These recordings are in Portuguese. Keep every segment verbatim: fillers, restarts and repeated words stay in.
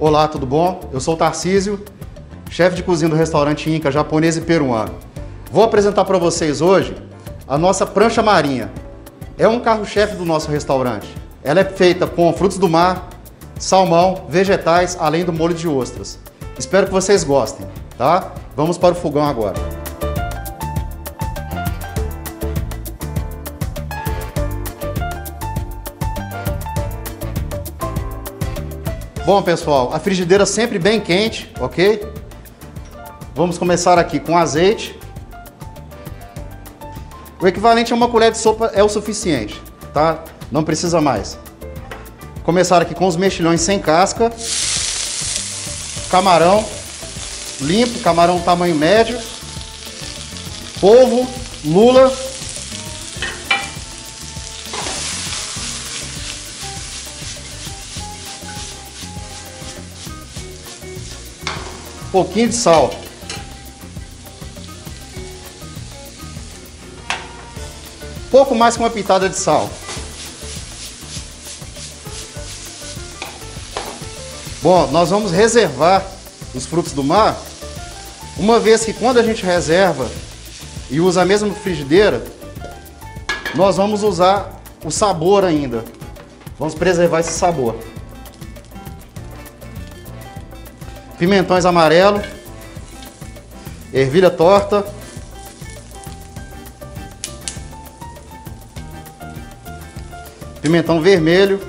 Olá, tudo bom? Eu sou o Tarcísio, chefe de cozinha do restaurante Inka Japonês e Peruano. Vou apresentar para vocês hoje a nossa prancha marinha. É um carro-chefe do nosso restaurante. Ela é feita com frutos do mar, salmão, vegetais, além do molho de ostras. Espero que vocês gostem, tá? Vamos para o fogão agora. Bom, pessoal, a frigideira sempre bem quente, ok? Vamos começar aqui com azeite. O equivalente a uma colher de sopa é o suficiente, tá? Não precisa mais. Começar aqui com os mexilhões sem casca. Camarão limpo, camarão tamanho médio. Polvo, lula. Pouquinho de sal. Pouco mais que uma pitada de sal. Bom, nós vamos reservar os frutos do mar, uma vez que quando a gente reserva e usa a mesma frigideira, nós vamos usar o sabor ainda. Vamos preservar esse sabor. Pimentões amarelo, ervilha torta. Pimentão vermelho,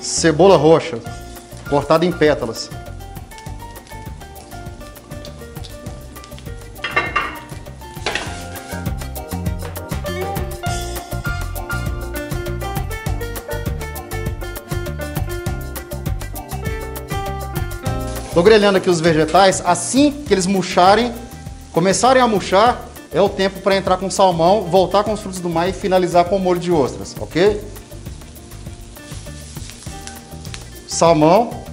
cebola roxa, cortada em pétalas. Estou grelhando aqui os vegetais. Assim que eles murcharem, começarem a murchar, é o tempo para entrar com salmão, voltar com os frutos do mar e finalizar com o molho de ostras, ok? Salmão.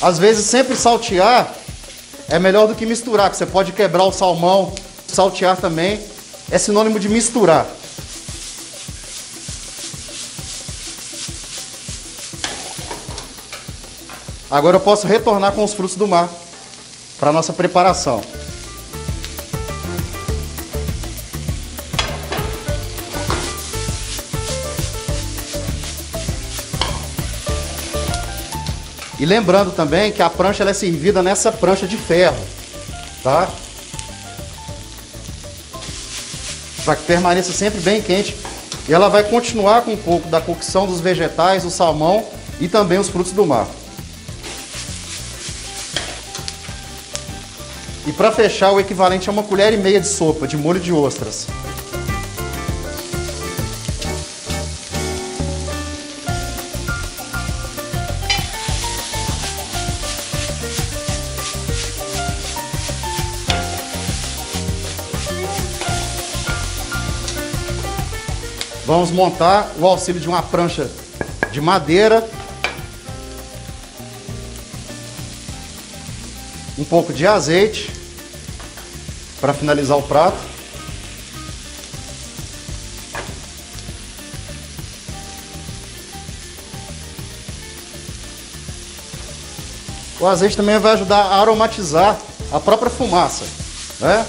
Às vezes, sempre saltear é melhor do que misturar, que você pode quebrar o salmão. Saltear também é sinônimo de misturar. Agora eu posso retornar com os frutos do mar para a nossa preparação. E lembrando também que a prancha ela é servida nessa prancha de ferro, tá? Para que permaneça sempre bem quente. E ela vai continuar com um pouco da cocção dos vegetais, do salmão e também os frutos do mar. E para fechar, o equivalente a uma colher e meia de sopa de molho de ostras. Vamos montar o auxílio de uma prancha de madeira. Um pouco de azeite para finalizar o prato. O azeite também vai ajudar a aromatizar a própria fumaça, né?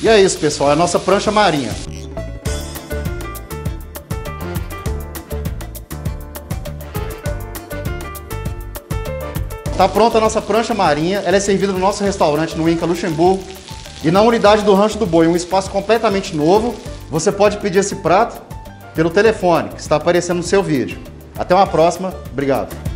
E é isso, pessoal, é a nossa prancha marinha. Tá pronta a nossa prancha marinha, ela é servida no nosso restaurante no Inka Luxemburgo e na unidade do Rancho do Boi, um espaço completamente novo. Você pode pedir esse prato pelo telefone que está aparecendo no seu vídeo. Até uma próxima, obrigado.